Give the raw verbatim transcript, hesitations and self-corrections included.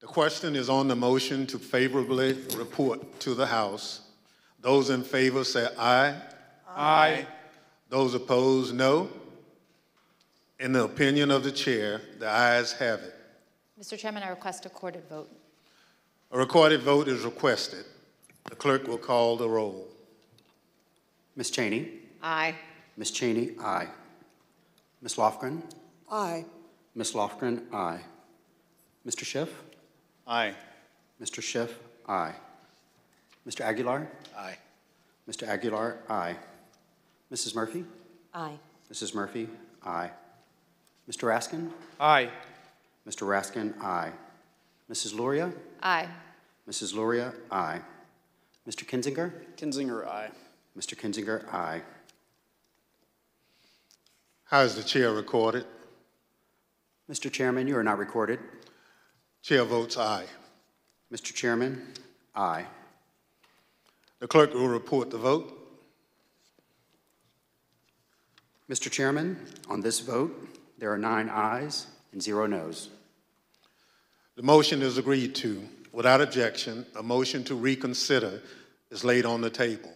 The question is on the motion to favorably report to the House. Those in favor say aye. Aye. Those opposed, no. In the opinion of the chair, the ayes have it. Mister Chairman, I request a recorded vote. A recorded vote is requested. The clerk will call the roll. Miz Cheney? Aye. Miz Cheney, aye. Miz Lofgren? Aye. Miz Lofgren, aye. Mister Schiff? Aye. Mister Schiff, aye. Mister Aguilar? Aye. Mister Aguilar, aye. Missus Murphy? Aye. Missus Murphy, aye. Mister Raskin? Aye. Mister Raskin, aye. Missus Luria? Aye. Missus Luria, aye. Mister Kinzinger? Kinzinger, aye. Mister Kinzinger, aye. How is the chair recorded? Mister Chairman, you are not recorded. Chair votes aye. Mister Chairman, aye. The clerk will report the vote. Mister Chairman, on this vote, there are nine ayes and zero noes. The motion is agreed to. Without objection, a motion to reconsider is laid on the table.